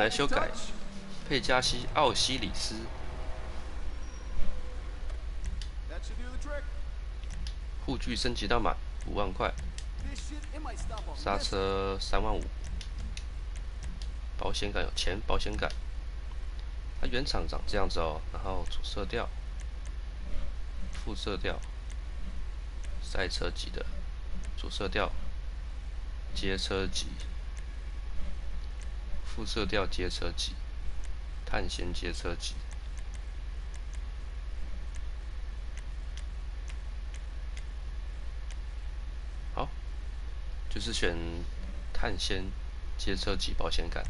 来修改佩加西奥西里斯。护具升级到满5万块，刹车3万5，保险杆有前保险杆。它原厂长这样子哦，然后主色调、副色调、赛车级的主色调、街车级。 副色调街车级，探险街车级，好，就是选探险街车级保险杆。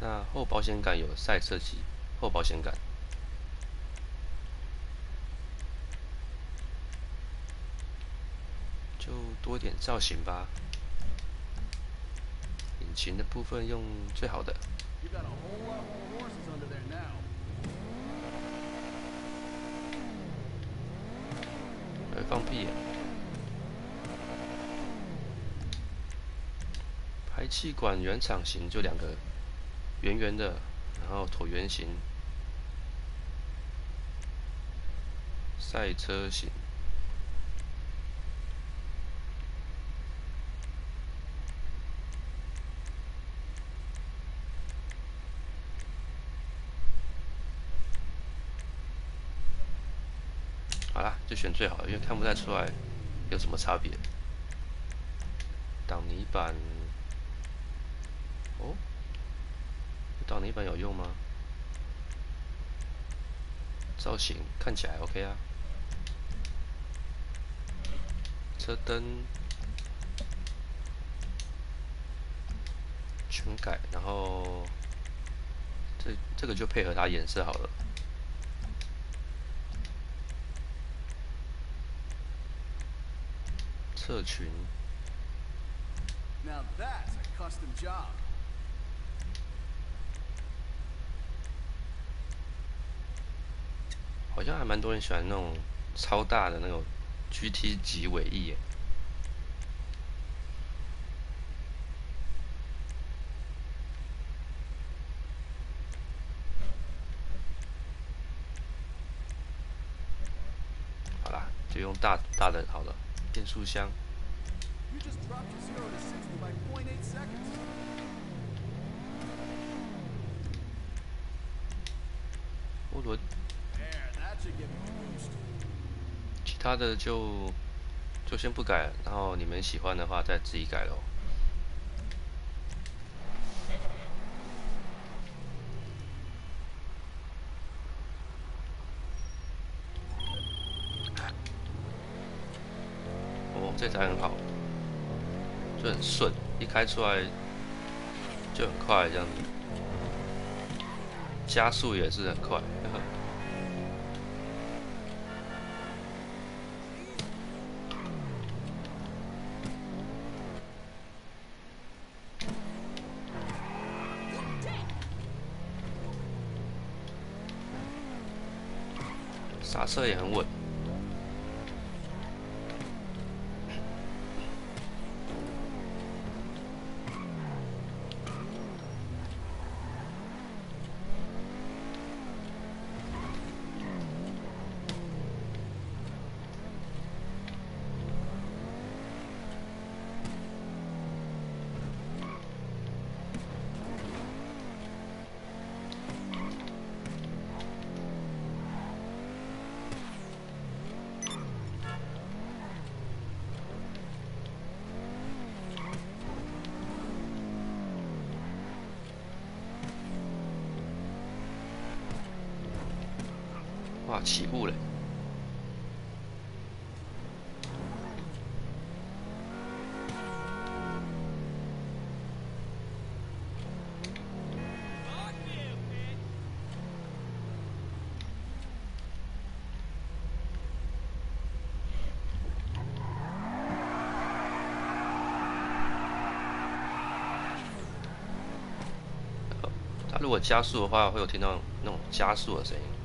那后保险杆有赛车级后保险杆。就多点造型吧。 引擎的部分用最好的。放屁、啊！排气管原厂型就两个，圆圆的，然后椭圆形，赛车型。 好啦，就选最好，因为看不太出来有什么差别。挡泥板，哦，挡泥板有用吗？造型看起来 OK 啊。车灯全改，然后这个就配合它颜色好了。 社群，好像还蛮多人喜欢那种超大的那种 GT 级尾翼耶。好啦，就用大的好了。 变速箱，涡轮，其他的就先不改，然后你们喜欢的话再自己改咯。这台很好，就很顺，一开出来就很快，这样子，加速也是很快。呵呵刹车也很稳。 哇，起步嘞！它如果加速的话，会有听到那种加速的声音。